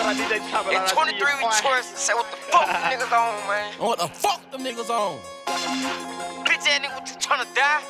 At 23 we trust and say what the fuck them niggas on, man. What the fuck them niggas on? Bitch ass nigga, what you tryna die?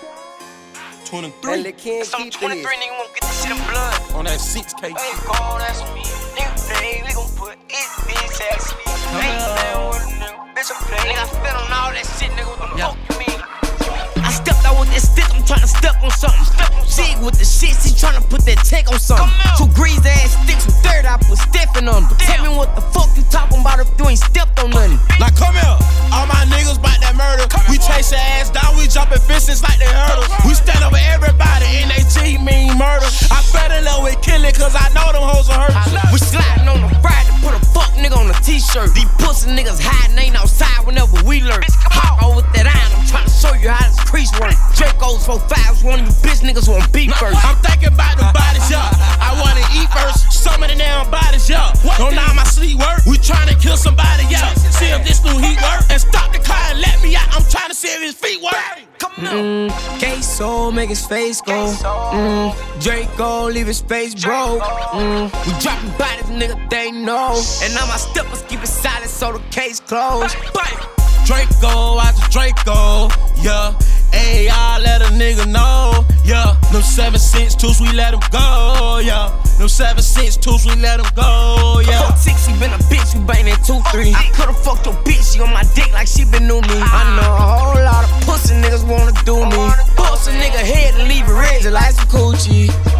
23. Cause I'm 23, nigga won't get this shit in blood. On that 6K. Ain't gone, that's me. Nigga, baby, we gon' put it, bitch ass me. Ain't playing with a nigga, bitch, I'm playing. Nigga, I fed on all that shit, nigga, what the fuck you mean? I stepped out with that stick, I'm tryna step on something. Jig with the shit, she tryna put that tech on something. 2 greasy ass sticks with dirt, I put Stephen on them. Tell me what the fuck you talking about if you ain't stepped on nothing. Like, come here, all my niggas bout that murder. We chase your ass down, we jumpin' fences like they hurdles. We stand over everybody, NAG mean murder. I fell in love with killing, cause I know them hoes are hurt. We sliding on the Friday, put a fuck nigga on a t-shirt. These pussy niggas hiding, ain't outside whenever we lurk. Hop over that iron, I'm tryna show you how this crease work. Dracos, 4-5s, one of you bitch niggas wanna beat first. I'm thinking about them bodies, y'all. I wanna eat first. Some of the damn bodies, y'all. Don't know my sleep work. We tryna kill somebody, y'all. See if this new heat work. And stop the car and let me out. I'm tryna see if his feet work. Come on. K-Soul make his face go. Draco leave his face broke. We dropping bodies, nigga, they know. And now my steppers keep it silent so the case closed. Draco, I just Draco, yeah. Ayy, let a nigga know, yeah. Them 7-6 twos, we let him go, yeah. Them 7-6 twos, we let him go, yeah. Fuck 6, she been a bitch, we bangin' 2-3. I coulda fucked your bitch, she on my dick like she been new me. I know a whole lot of pussy niggas wanna do me. Pussy nigga head and leave it red, just like some coochie.